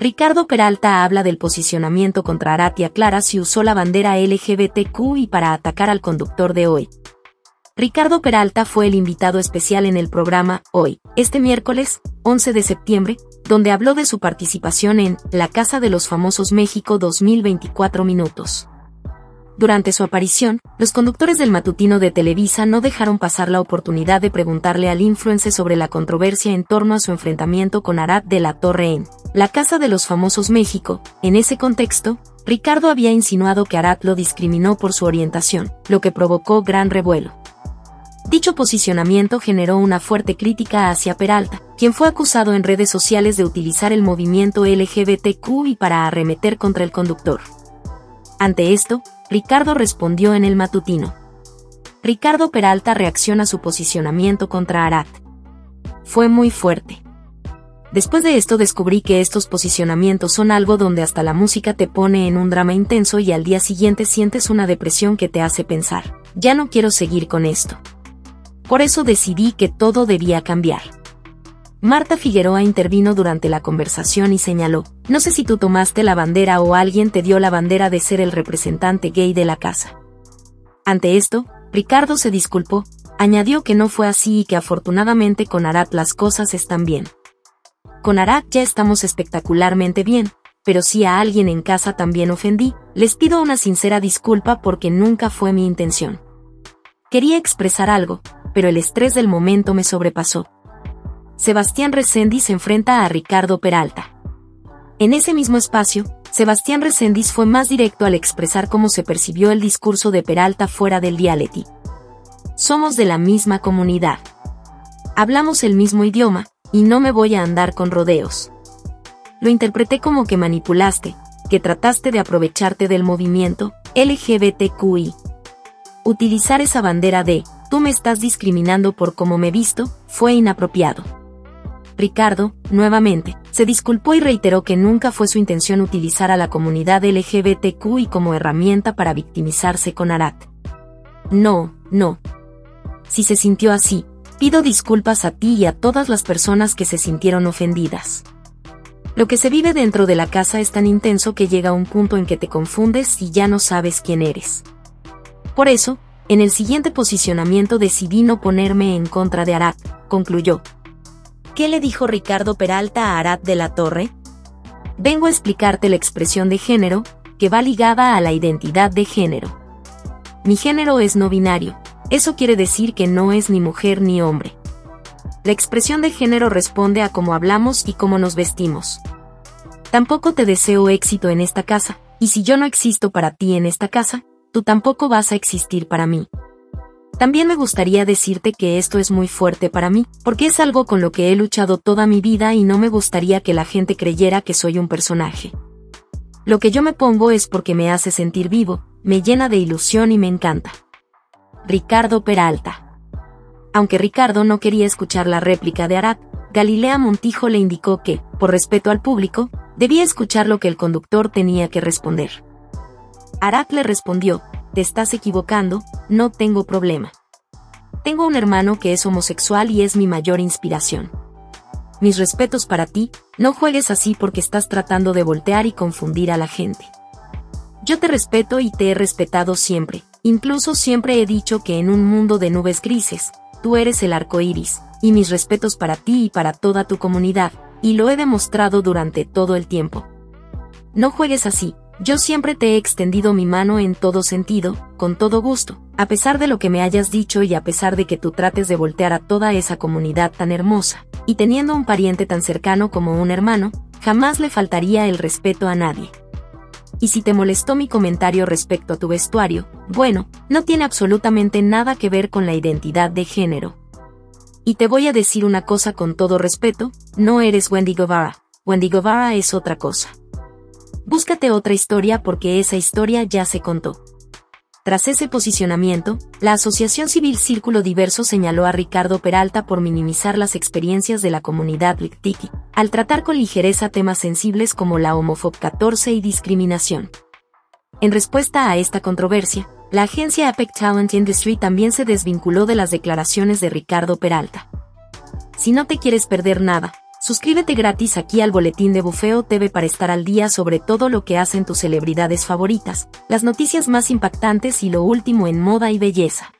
Ricardo Peralta habla del posicionamiento contra Arath y aclara si usó la bandera LGBTQ y para atacar al conductor de Hoy. Ricardo Peralta fue el invitado especial en el programa Hoy, este miércoles, 11 de septiembre, donde habló de su participación en La Casa de los Famosos México 2024 minutos. Durante su aparición, los conductores del matutino de Televisa no dejaron pasar la oportunidad de preguntarle al influencer sobre la controversia en torno a su enfrentamiento con Arath de la Torre en La Casa de los Famosos México. En ese contexto, Ricardo había insinuado que Arath lo discriminó por su orientación, lo que provocó gran revuelo. Dicho posicionamiento generó una fuerte crítica hacia Peralta, quien fue acusado en redes sociales de utilizar el movimiento LGBTQ y para arremeter contra el conductor. Ante esto, Ricardo respondió en el matutino. Ricardo Peralta reacciona a su posicionamiento contra Arath. Fue muy fuerte. Después de esto descubrí que estos posicionamientos son algo donde hasta la música te pone en un drama intenso y al día siguiente sientes una depresión que te hace pensar, ya no quiero seguir con esto. Por eso decidí que todo debía cambiar. Marta Figueroa intervino durante la conversación y señaló, no sé si tú tomaste la bandera o alguien te dio la bandera de ser el representante gay de la casa. Ante esto, Ricardo se disculpó, añadió que no fue así y que afortunadamente con Arath las cosas están bien. Con Arath ya estamos espectacularmente bien, pero si a alguien en casa también ofendí, les pido una sincera disculpa porque nunca fue mi intención. Quería expresar algo, pero el estrés del momento me sobrepasó. Sebastián Reséndiz se enfrenta a Ricardo Peralta. En ese mismo espacio, Sebastián Reséndiz fue más directo al expresar cómo se percibió el discurso de Peralta fuera del reality. Somos de la misma comunidad. Hablamos el mismo idioma, y no me voy a andar con rodeos. Lo interpreté como que manipulaste, que trataste de aprovecharte del movimiento LGBTQI. Utilizar esa bandera de, tú me estás discriminando por cómo me visto, fue inapropiado. Ricardo, nuevamente, se disculpó y reiteró que nunca fue su intención utilizar a la comunidad LGBTQI como herramienta para victimizarse con Arath. No. Si se sintió así, pido disculpas a ti y a todas las personas que se sintieron ofendidas. Lo que se vive dentro de la casa es tan intenso que llega un punto en que te confundes y ya no sabes quién eres. Por eso, en el siguiente posicionamiento decidí no ponerme en contra de Arath, concluyó. ¿Qué le dijo Ricardo Peralta a Arath de la Torre? Vengo a explicarte la expresión de género, que va ligada a la identidad de género. Mi género es no binario. Eso quiere decir que no es ni mujer ni hombre. La expresión de género responde a cómo hablamos y cómo nos vestimos. Tampoco te deseo éxito en esta casa, y si yo no existo para ti en esta casa, tú tampoco vas a existir para mí. También me gustaría decirte que esto es muy fuerte para mí, porque es algo con lo que he luchado toda mi vida y no me gustaría que la gente creyera que soy un personaje. Lo que yo me pongo es porque me hace sentir vivo, me llena de ilusión y me encanta. Ricardo Peralta. Aunque Ricardo no quería escuchar la réplica de Arath, Galilea Montijo le indicó que, por respeto al público, debía escuchar lo que el conductor tenía que responder. Arath le respondió, te estás equivocando, no tengo problema. Tengo un hermano que es homosexual y es mi mayor inspiración. Mis respetos para ti, no juegues así porque estás tratando de voltear y confundir a la gente. Yo te respeto y te he respetado siempre, incluso siempre he dicho que en un mundo de nubes grises, tú eres el arco iris, y mis respetos para ti y para toda tu comunidad, y lo he demostrado durante todo el tiempo. No juegues así. Yo siempre te he extendido mi mano en todo sentido, con todo gusto, a pesar de lo que me hayas dicho y a pesar de que tú trates de voltear a toda esa comunidad tan hermosa, y teniendo un pariente tan cercano como un hermano, jamás le faltaría el respeto a nadie. Y si te molestó mi comentario respecto a tu vestuario, bueno, no tiene absolutamente nada que ver con la identidad de género. Y te voy a decir una cosa con todo respeto, no eres Wendy Guevara, Wendy Guevara es otra cosa. Búscate otra historia porque esa historia ya se contó. Tras ese posicionamiento, la Asociación Civil Círculo Diverso señaló a Ricardo Peralta por minimizar las experiencias de la comunidad LGBTQ, al tratar con ligereza temas sensibles como la homofobia 14 y discriminación. En respuesta a esta controversia, la agencia Apex Talent Industry también se desvinculó de las declaraciones de Ricardo Peralta. Si no te quieres perder nada, Suscríbete gratis aquí al boletín de Bufeo TV para estar al día sobre todo lo que hacen tus celebridades favoritas, las noticias más impactantes y lo último en moda y belleza.